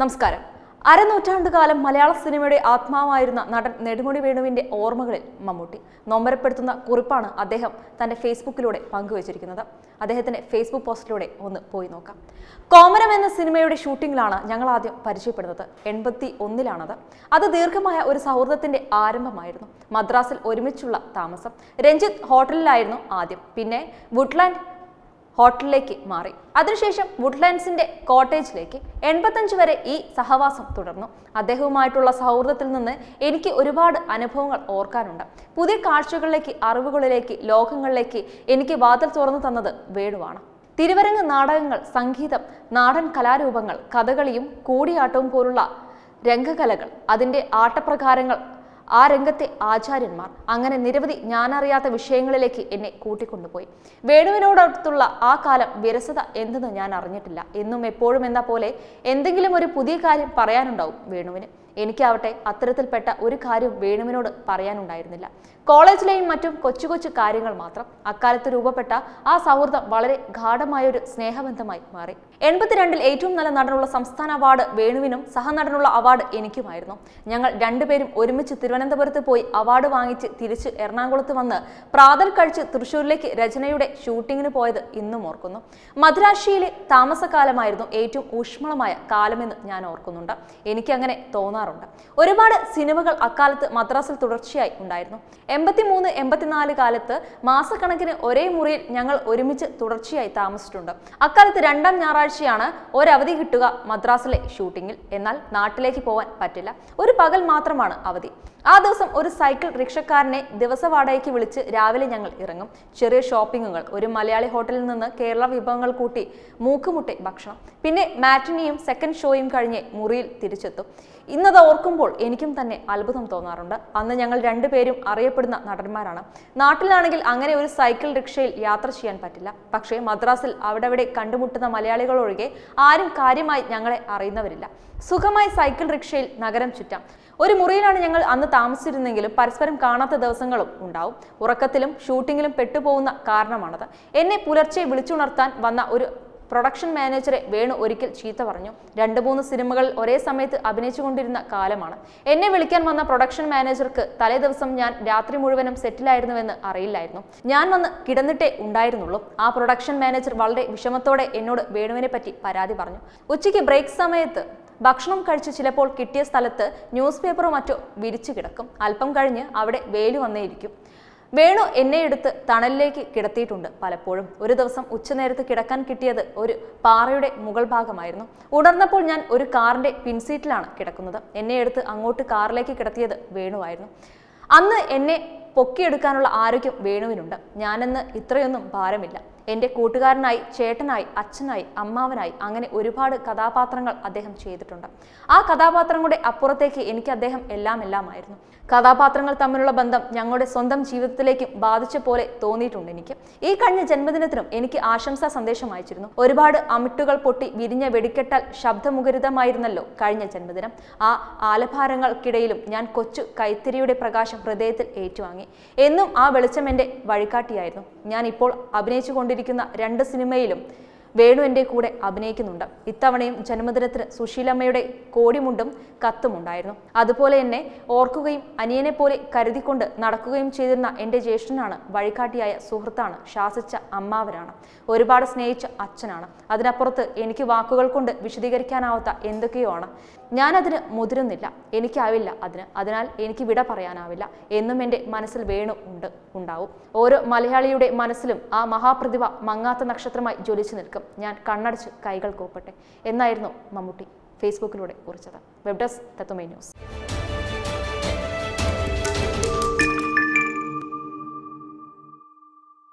നമസ്കാരം. അരനൂറ്റാണ്ടുകാലം മലയാള സിനിമയുടെ ആത്മാവായിരുന്ന നടൻ നെടുമുടി വേണുവിന്റെ ഓർമ്മകളിൽ മമ്മൂട്ടി നൊമ്പരപ്പെടുത്തുന്ന കുറിപ്പാണ് അദ്ദേഹം തന്റെ ഫേസ്ബുക്കിലൂടെ പങ്കുവച്ചിരിക്കുന്നത്. അദ്ദേഹത്തിന്റെ ഫേസ്ബുക്ക് പോസ്റ്റിലൂടെ ഒന്ന് പോയി നോക്കാം. കോമരം എന്ന സിനിമയുടെ ഷൂട്ടിങ്ങിലാണ് ഞങ്ങൾ ആദ്യം പരിചയപ്പെടുന്നത്. 81-ലാണത്. അത് ദീർഘമായ ഒരു സൗഹൃദത്തിന്റെ ആരംഭമായിരുന്നു. മദ്രാസിൽ ഒരുമിച്ചുള്ള താമസം. രഞ്ജിത്ത് ഹോട്ടലിലായിരുന്നു ആദ്യം, പിന്നെ വുഡ്ലാൻഡ് ഹോട്ടലിലേക്ക് മാറി, അതിനുശേഷം വുഡ്ലാൻഡ്സിന്റെ കോട്ടേജിലേക്ക്. 85 വരെ ഈ സഹവാസം തുടർന്നു. അദ്ദേഹവുമായിട്ടുള്ള സൗഹൃദത്തിൽ നിന്ന് എനിക്ക് ഒരുപാട് അനുഭവങ്ങൾ ഓർക്കാനുണ്ട്. പുതിയ കാഴ്ചകളിലേക്ക്, അറിവുകളിലേക്ക്, ലോകങ്ങളിലേക്ക് എനിക്ക് വാതിൽ തുറന്നു തന്നത് വേണുവാണ്. തിരുവരങ്ങ് നാടകങ്ങൾ, സംഗീതം, നാടൻ കലാരൂപങ്ങൾ, കഥകളിയും കൂടിയാട്ടവും പോലുള്ള രംഗകലകൾ, അതിൻ്റെ ആട്ടപ്രകാരങ്ങൾ, ആ രംഗത്തെ ആചാര്യന്മാർ, അങ്ങനെ നിരവധി ഞാനറിയാത്ത വിഷയങ്ങളിലേക്ക് എന്നെ കൂട്ടിക്കൊണ്ടുപോയി. വേണുവിനോടടുത്തുള്ള ആ കാലം വിരസത എന്തെന്ന് ഞാൻ അറിഞ്ഞിട്ടില്ല. എന്നും എപ്പോഴും എന്ന പോലെ എന്തെങ്കിലും ഒരു പുതിയ കാര്യം പറയാനുണ്ടാവും വേണുവിന്. എനിക്കാവട്ടെ അത്തരത്തിൽപ്പെട്ട ഒരു കാര്യം വേണുവിനോട് പറയാനുണ്ടായിരുന്നില്ല. കോളേജിലെയും മറ്റും കൊച്ചു കൊച്ചു കാര്യങ്ങൾ മാത്രം. അക്കാലത്ത് രൂപപ്പെട്ട ആ സൗഹൃദം വളരെ ഗാഢമായൊരു സ്നേഹബന്ധമായി മാറി. 82-ൽ ഏറ്റവും നല്ല നടനുള്ള സംസ്ഥാന അവാർഡ് വേണുവിനും സഹനടനുള്ള അവാർഡ് എനിക്കുമായിരുന്നു. ഞങ്ങൾ രണ്ടുപേരും ഒരുമിച്ച് തിരുവനന്തപുരത്ത് പോയി അവാർഡ് വാങ്ങിച്ച് തിരിച്ച് എറണാകുളത്ത് വന്ന് പ്രാതൽ കഴിച്ച് തൃശ്ശൂരിലേക്ക് രചനയുടെ ഷൂട്ടിങ്ങിന് പോയത് ഇന്നും ഓർക്കുന്നു. മദ്രാശിയിലെ താമസകാലമായിരുന്നു ഏറ്റവും ഊഷ്മളമായ കാലമെന്ന് ഞാൻ ഓർക്കുന്നുണ്ട്. എനിക്കങ്ങനെ തോന്നാറുണ്ട്. ഒരുപാട് സിനിമകൾ അക്കാലത്ത് മദ്രാസിൽ തുടർച്ചയായി ഉണ്ടായിരുന്നു. 83-84 കാലത്ത് മാസക്കണക്കിന് ഒരേ മുറിയിൽ ഞങ്ങൾ ഒരുമിച്ച് തുടർച്ചയായി താമസിച്ചിട്ടുണ്ട്. അക്കാലത്ത് രണ്ടാം ഞായറാഴ്ചയാണ് ഒരവധി കിട്ടുക മദ്രാസിലെ ഷൂട്ടിങ്ങിൽ. എന്നാൽ നാട്ടിലേക്ക് പോകാൻ പറ്റില്ല. ഒരു പകൽ മാത്രമാണ് അവധി. ആ ദിവസം ഒരു സൈക്കിൾ റിക്ഷക്കാരനെ ദിവസ വാടകയ്ക്ക് വിളിച്ച് രാവിലെ ഞങ്ങൾ ഇറങ്ങും. ചെറിയ ഷോപ്പിങ്ങുകൾ, ഒരു മലയാളി ഹോട്ടലിൽ നിന്ന് കേരള വിഭവങ്ങൾ കൂട്ടി മൂക്കുമുട്ടെ ഭക്ഷണം, പിന്നെ മാറ്റിനിയും സെക്കൻഡ് ഷോയും കഴിഞ്ഞ് മുറിയിൽ തിരിച്ചെത്തും. ഇന്നത് ഓർക്കുമ്പോൾ എനിക്കും തന്നെ അത്ഭുതം തോന്നാറുണ്ട്. അന്ന് ഞങ്ങൾ രണ്ടുപേരും അറിയപ്പെടുന്ന നടന്മാരാണ്. നാട്ടിലാണെങ്കിൽ അങ്ങനെ ഒരു സൈക്കിൾ റിക്ഷയിൽ യാത്ര ചെയ്യാൻ പറ്റില്ല. പക്ഷേ മദ്രാസിൽ അവിടെ കണ്ടുമുട്ടുന്ന മലയാളികൾ ഒഴികെ ആരും കാര്യമായി ഞങ്ങളെ അറിയുന്നവരില്ല. സുഖമായി സൈക്കിൾ റിക്ഷയിൽ നഗരം ചുറ്റാം. ഒരു മുറിയിലാണ് ഞങ്ങൾ അന്ന് താമസിച്ചിരുന്നെങ്കിലും പരസ്പരം കാണാത്ത ദിവസങ്ങളും ഉണ്ടാവും. ഉറക്കത്തിലും ഷൂട്ടിങ്ങിലും പെട്ടുപോകുന്ന കാരണമാണത്. എന്നെ പുലർച്ചെ വിളിച്ചുണർത്താൻ വന്ന ഒരു പ്രൊഡക്ഷൻ മാനേജറെ വേണു ഒരിക്കൽ ചീത്ത പറഞ്ഞു. 2-3 സിനിമകൾ ഒരേ സമയത്ത് അഭിനയിച്ചുകൊണ്ടിരുന്ന കാലമാണ്. എന്നെ വിളിക്കാൻ വന്ന പ്രൊഡക്ഷൻ മാനേജർക്ക് തലേ ദിവസം ഞാൻ രാത്രി മുഴുവനും സെറ്റിലായിരുന്നുവെന്ന് അറിയില്ലായിരുന്നു. ഞാൻ വന്ന് കിടന്നിട്ടേ ഉണ്ടായിരുന്നുള്ളൂ. ആ പ്രൊഡക്ഷൻ മാനേജർ വളരെ വിഷമത്തോടെ എന്നോട് വേണുവിനെ പറ്റി പരാതി പറഞ്ഞു. ഉച്ചയ്ക്ക് ബ്രേക്ക് സമയത്ത് ഭക്ഷണം കഴിച്ച് ചിലപ്പോൾ കിട്ടിയ സ്ഥലത്ത് ന്യൂസ് പേപ്പറോ മറ്റോ വിരിച്ചു കിടക്കും. അല്പം കഴിഞ്ഞ് അവിടെ വേലു വന്നേയിരിക്കും. വേണു എന്നെ എടുത്ത് തണലിലേക്ക് കിടത്തിയിട്ടുണ്ട് പലപ്പോഴും. ഒരു ദിവസം ഉച്ചനേരത്ത് കിടക്കാൻ കിട്ടിയത് ഒരു പാറയുടെ മുകൾ ഭാഗമായിരുന്നു. ഉണർന്നപ്പോൾ ഞാൻ ഒരു കാറിൻ്റെ പിൻസീറ്റിലാണ് കിടക്കുന്നത്. എന്നെ എടുത്ത് അങ്ങോട്ട് കാറിലേക്ക് കിടത്തിയത് വേണുവായിരുന്നു. അന്ന് എന്നെ പൊക്കിയെടുക്കാനുള്ള ആരോഗ്യം വേണുവിനുണ്ട്. ഞാനെന്ന് ഇത്രയൊന്നും ഭാരമില്ല. എൻ്റെ കൂട്ടുകാരനായി, ചേട്ടനായി, അച്ഛനായി, അമ്മാവനായി, അങ്ങനെ ഒരുപാട് കഥാപാത്രങ്ങൾ അദ്ദേഹം ചെയ്തിട്ടുണ്ട്. ആ കഥാപാത്രങ്ങളുടെ അപ്പുറത്തേക്ക് എനിക്ക് അദ്ദേഹം എല്ലാമായിരുന്നു. കഥാപാത്രങ്ങൾ തമ്മിലുള്ള ബന്ധം ഞങ്ങളുടെ സ്വന്തം ജീവിതത്തിലേക്കും ബാധിച്ച പോലെ തോന്നിയിട്ടുണ്ട് എനിക്ക്. ഈ കഴിഞ്ഞ ജന്മദിനത്തിനും എനിക്ക് ആശംസാ സന്ദേശം അയച്ചിരുന്നു. ഒരുപാട് അമിട്ടുകൾ പൊട്ടി വിരിഞ്ഞ വെടിക്കെട്ടാൽ ശബ്ദമുഖരിതമായിരുന്നല്ലോ കഴിഞ്ഞ ജന്മദിനം. ആ ആലഭാരങ്ങൾക്കിടയിലും ഞാൻ കൊച്ചു കൈത്തിരിയുടെ പ്രകാശം ഹൃദയത്തിൽ ഏറ്റുവാങ്ങി. എന്നും ആ വെളിച്ചം എൻ്റെ വഴികാട്ടിയായിരുന്നു. ഞാൻ ഇപ്പോൾ അഭിനയിച്ചുകൊണ്ട് 2 സിനിമയിലും വേണു എൻ്റെ കൂടെ അഭിനയിക്കുന്നുണ്ട്. ഇത്തവണയും ജന്മദിനത്തിന് സുശീലമ്മയുടെ കോടിമുണ്ടും കത്തുമുണ്ടായിരുന്നു. അതുപോലെ എന്നെ ഓർക്കുകയും അനിയനെ പോലെ കരുതിക്കൊണ്ട് നടക്കുകയും ചെയ്തിരുന്ന എൻ്റെ ജ്യേഷ്ഠനാണ് വഴികാട്ടിയായ സുഹൃത്താണ്, ശാസിച്ച അമ്മാവനാണ്, ഒരുപാട് സ്നേഹിച്ച അച്ഛനാണ്. അതിനപ്പുറത്ത് എനിക്ക് വാക്കുകൾ കൊണ്ട് വിശദീകരിക്കാനാവാത്ത എന്തൊക്കെയോ ആണ്. ഞാനതിന് മുതിരുന്നില്ല, എനിക്കാവില്ല അതിന്. അതിനാൽ എനിക്ക് വിട പറയാനാവില്ല. എന്നും എൻ്റെ മനസ്സിൽ വേണു ഉണ്ടാവും. ഓരോ മലയാളിയുടെ മനസ്സിലും ആ മഹാപ്രതിഭ മങ്ങാത്ത നക്ഷത്രമായി ജ്വലിച്ചു നിൽക്കും. ഞാൻ കണ്ണടച്ച് കൈകൾ കൂപ്പട്ടെ എന്നായിരുന്നു മമ്മൂട്ടി ഫേസ്ബുക്കിലൂടെ കുറിച്ചത്. വെബ് ഡെസ്ക് തത്വമേ ന്യൂസ്.